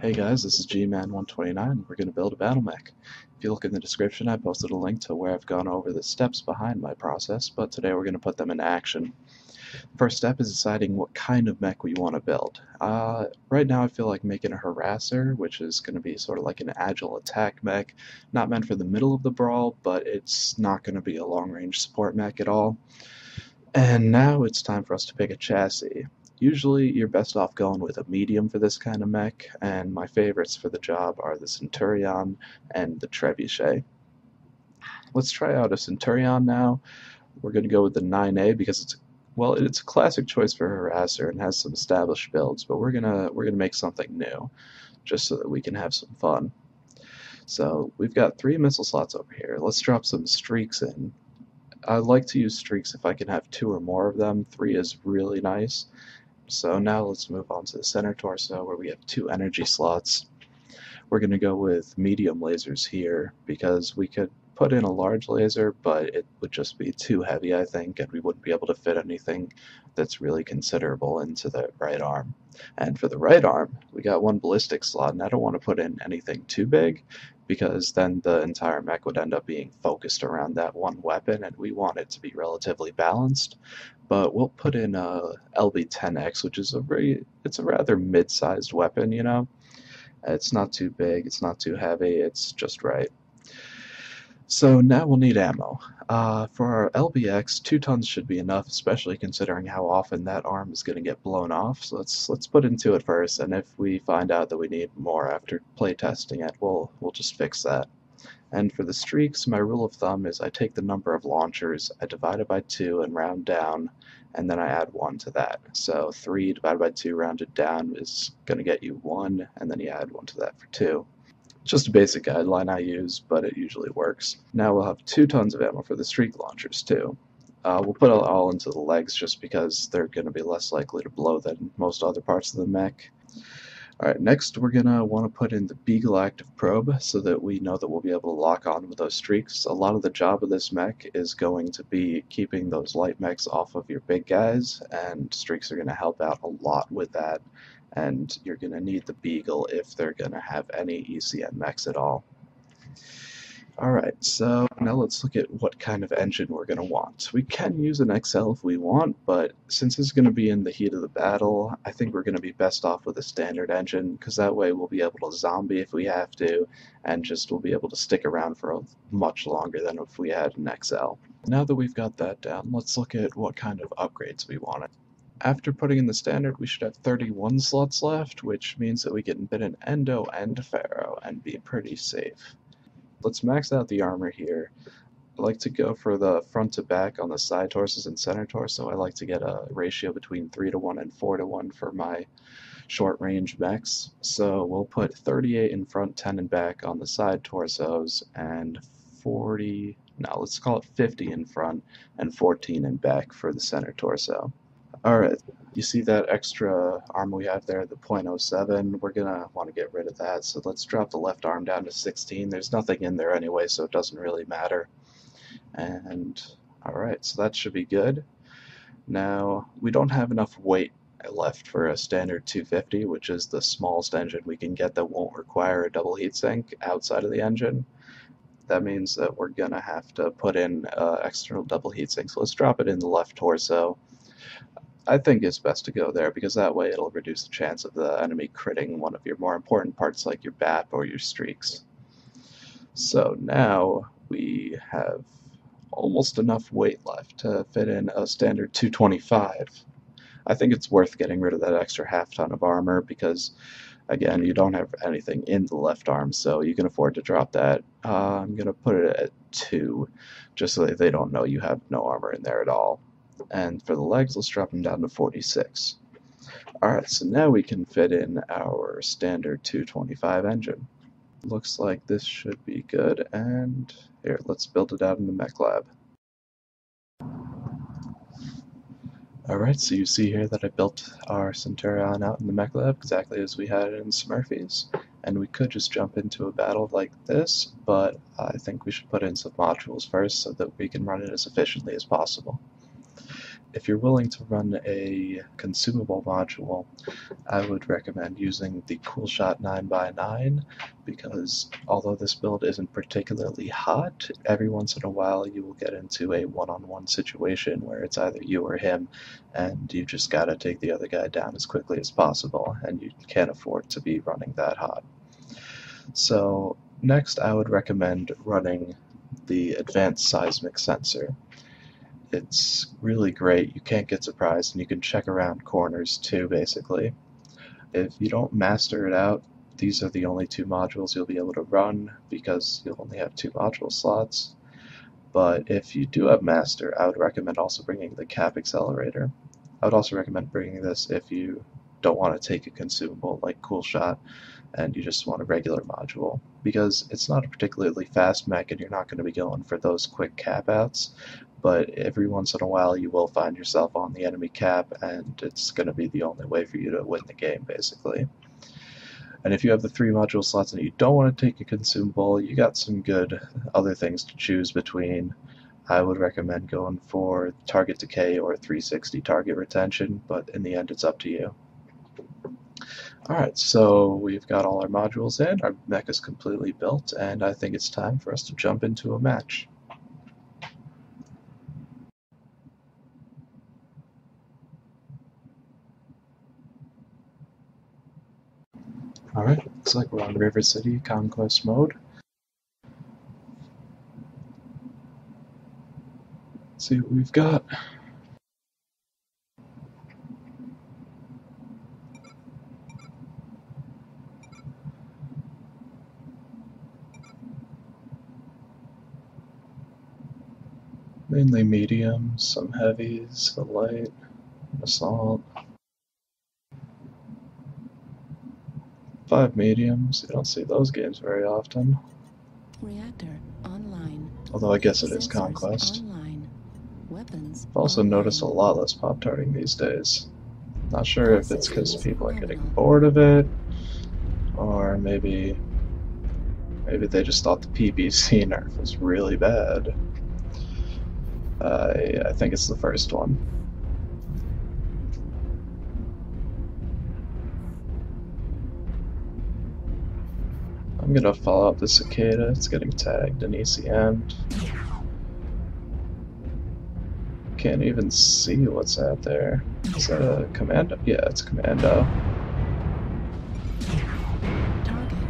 Hey guys, this is Gman129. We're going to build a battle mech. If you look in the description, I posted a link to where I've gone over the steps behind my process, but today we're going to put them into action. The first step is deciding what kind of mech we want to build. Right now I feel like making a Harasser, which is going to be sort of like an agile attack mech, not meant for the middle of the brawl, but it's not going to be a long-range support mech at all. And now it's time for us to pick a chassis. Usually you're best off going with a medium for this kind of mech, and my favorites for the job are the Centurion and the Trebuchet. Let's try out a Centurion now. We're going to go with the 9A because it's a classic choice for Harasser and has some established builds, but we're gonna make something new just so that we can have some fun. So we've got 3 missile slots over here. Let's drop some streaks in. I like to use streaks if I can have 2 or more of them. 3 is really nice. So now let's move on to the center torso where we have 2 energy slots. We're going to go with medium lasers here because we could put in a large laser, but it would just be too heavy, I think, and we wouldn't be able to fit anything that's really considerable into the right arm. And for the right arm, we got 1 ballistic slot, and I don't want to put in anything too big because then the entire mech would end up being focused around that one weapon, and we want it to be relatively balanced. But we'll put in a LB-10X, which is it's a rather mid-sized weapon, you know? It's not too big, it's not too heavy, it's just right. So now we'll need ammo. For our LBX, 2 tons should be enough, especially considering how often that arm is going to get blown off. So let's put into it first, and if we find out that we need more after playtesting it, we'll just fix that. And for the streaks, my rule of thumb is I take the number of launchers, I divide it by 2 and round down, and then I add 1 to that. So 3 divided by 2 rounded down is going to get you 1, and then you add 1 to that for 2. Just a basic guideline I use, but it usually works. Now we'll have 2 tons of ammo for the streak launchers too. We'll put it all into the legs just because they're going to be less likely to blow than most other parts of the mech. Alright, next we're going to want to put in the Beagle Active Probe so that we know that we'll be able to lock on with those streaks. A lot of the job of this mech is going to be keeping those light mechs off of your big guys, and streaks are going to help out a lot with that. And you're going to need the Beagle if they're going to have any ECMX at all. Alright, so now let's look at what kind of engine we're going to want. We can use an XL if we want, but since this is going to be in the heat of the battle, I think we're going to be best off with a standard engine, because that way we'll be able to zombie if we have to, and just we'll be able to stick around for much longer than if we had an XL. Now that we've got that down, let's look at what kind of upgrades we wanted. After putting in the standard, we should have 31 slots left, which means that we can bid an Endo and Pharaoh and be pretty safe. Let's max out the armor here. I like to go for the front to back on the side torsos and center torso. I like to get a ratio between 3:1 and 4:1 for my short range mechs. So we'll put 38 in front, 10 in back on the side torsos, and let's call it 50 in front and 14 in back for the center torso. Alright, you see that extra arm we have there, the .07, we're going to want to get rid of that, so let's drop the left arm down to 16. There's nothing in there anyway, so it doesn't really matter. And alright, so that should be good. Now, we don't have enough weight left for a standard 250, which is the smallest engine we can get that won't require a double heatsink outside of the engine. That means that we're going to have to put in external double heatsink, so let's drop it in the left torso. I think it's best to go there because that way it'll reduce the chance of the enemy critting one of your more important parts like your BAP or your streaks. So now we have almost enough weight left to fit in a standard 225. I think it's worth getting rid of that extra ½ ton of armor because, again, you don't have anything in the left arm, so you can afford to drop that. I'm going to put it at 2 just so that they don't know you have no armor in there at all. And for the legs, let's drop them down to 46. Alright, so now we can fit in our standard 225 engine. Looks like this should be good, and here, let's build it out in the mech lab. Alright, so you see here that I built our Centurion out in the mech lab exactly as we had it in Smurfy's. And we could just jump into a battle like this, but I think we should put in some modules first so that we can run it as efficiently as possible. If you're willing to run a consumable module, I would recommend using the CoolShot 9x9 because although this build isn't particularly hot, every once in a while you will get into a one-on-one situation where it's either you or him and you just gotta take the other guy down as quickly as possible, and you can't afford to be running that hot. So next I would recommend running the Advanced Seismic Sensor. It's really great, you can't get surprised, and you can check around corners too, basically. If you don't master it out, these are the only two modules you'll be able to run because you'll only have two module slots. But if you do have master, I would recommend also bringing the Cap Accelerator. I would also recommend bringing this if you don't want to take a consumable like CoolShot and you just want a regular module, because it's not a particularly fast mech and you're not going to be going for those quick cap outs. But every once in a while you will find yourself on the enemy cap, and it's going to be the only way for you to win the game, basically. And if you have the three module slots and you don't want to take a consumable, you got some good other things to choose between. I would recommend going for target decay or 360 target retention, but in the end it's up to you. Alright, so we've got all our modules in, our mech is completely built, and I think it's time for us to jump into a match. Alright, looks like we're on River City Conquest mode. Let's see what we've got. Mainly mediums, some heavies, a light, an assault. 5 mediums. You don't see those games very often. Reactor online. Although I guess it is Conquest. I've also noticed a lot less pop-tarting these days. Not sure if it's because people are getting bored of it, or maybe they just thought the PPC nerf was really bad. I think it's the first one. I'm gonna follow up the Cicada, it's getting tagged and ECM'd. Can't even see what's out there. Is that a Commando? Yeah, it's Commando.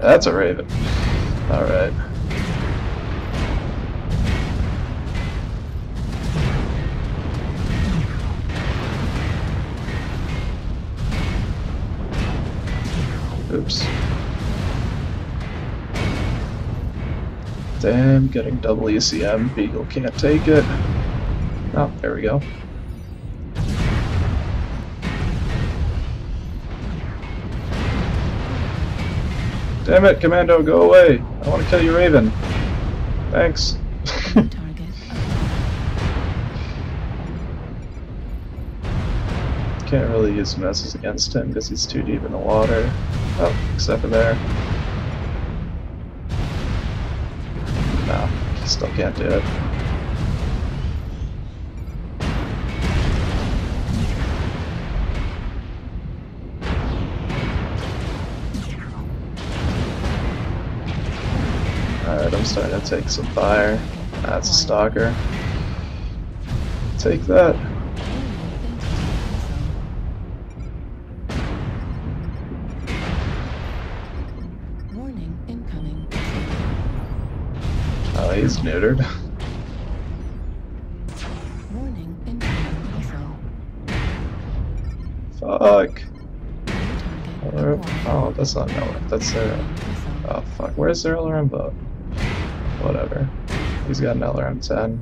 That's a Raven. Alright. Oops. Damn, getting double ECM. Beagle can't take it. Oh, there we go. Damn it, Commando, go away! I want to kill you, Raven. Thanks. Can't really use messes against him because he's too deep in the water. Oh, except for there. No, still can't do it. Alright, I'm starting to take some fire. That's a Stalker. Take that. He's neutered. Fuck. Oh, that's not LRM. That's their. Oh, fuck. Where's their LRM boat? Whatever. He's got an LRM 10.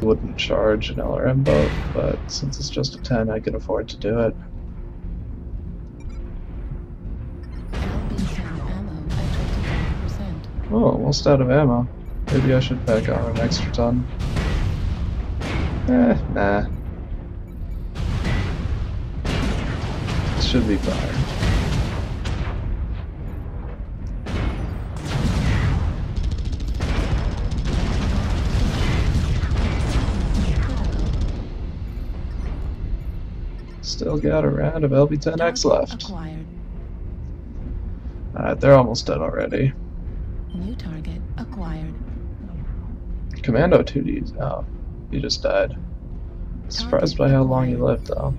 Wouldn't charge an LRM boat, but since it's just a 10, I can afford to do it. Oh, almost out of ammo. Maybe I should back on an extra ton. Nah. This should be fine. Still got a round of LB-10X left. Alright, they're almost dead already. New target acquired. Commando 2D's. Oh, he just died. Surprised by how long he lived, though.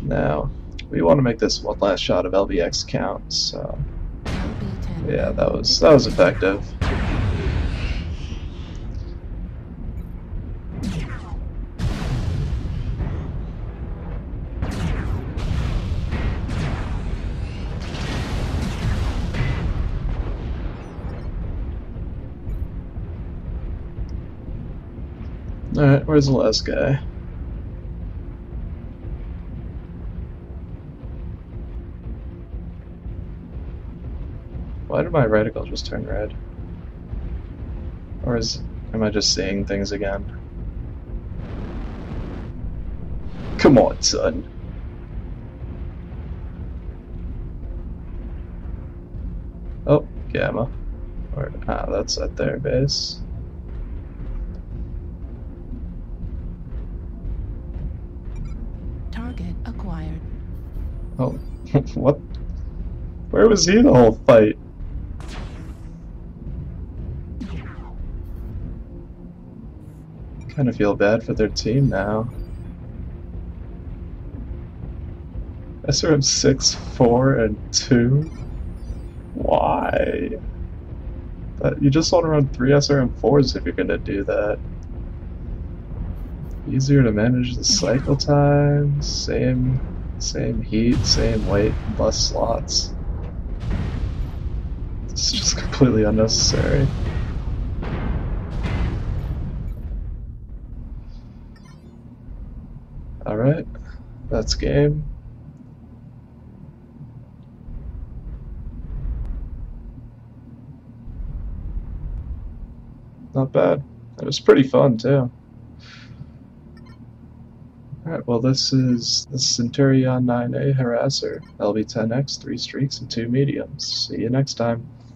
Now, we want to make this one last shot of LBX count, so... Yeah, that was effective. Alright, where's the last guy? Why did my reticle just turn red? Or am I just seeing things again? Come on, son. Oh, Gamma. Or, that's at their base. Target acquired. Oh, what? Where was he the whole fight? Kind of feel bad for their team now. SRM 6, 4, and 2? Why? But you just want to run 3 SRM 4s if you're going to do that. Easier to manage the cycle time, same heat, same weight, less slots. It's just completely unnecessary. Alright, that's game. Not bad. It was pretty fun too. Alright, well this is the Centurion 9A Harasser, LB-10X, 3 streaks and 2 mediums. See you next time.